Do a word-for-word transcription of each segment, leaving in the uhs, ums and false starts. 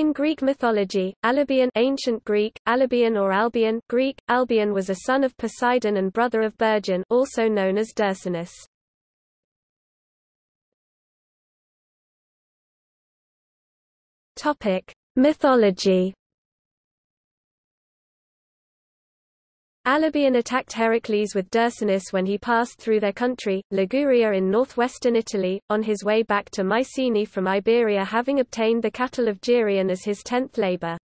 In Greek mythology, Alebion (Ancient Greek: Alebion or Albion, Greek: Albion) was a son of Poseidon and brother of Bergion, also known as Dercynus. Topic: Mythology. Alebion attacked Heracles with Dercynus when he passed through their country, Liguria in northwestern Italy, on his way back to Mycenae from Iberia, having obtained the cattle of Geryon as his tenth labor.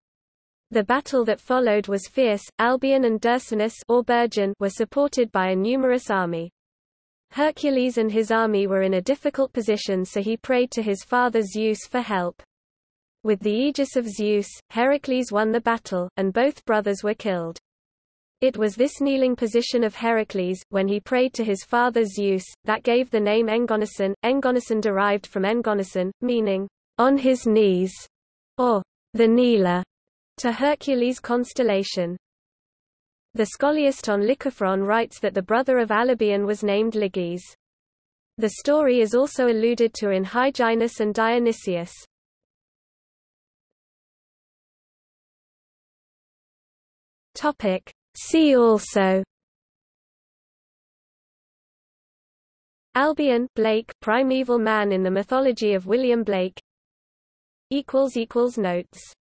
The battle that followed was fierce. Albion and Dercynus or Bergion were supported by a numerous army. Hercules and his army were in a difficult position, so he prayed to his father Zeus for help. With the aegis of Zeus, Heracles won the battle, and both brothers were killed. It was this kneeling position of Heracles, when he prayed to his father Zeus, that gave the name Engonison. Engonison derived from Engonison, meaning, on his knees, or the kneeler, to Hercules' constellation. The scholiast on Lycophron writes that the brother of Alebion was named Liges. The story is also alluded to in Hyginus and Dionysius. See also: Albion Blake, primeval man in the mythology of William Blake. Notes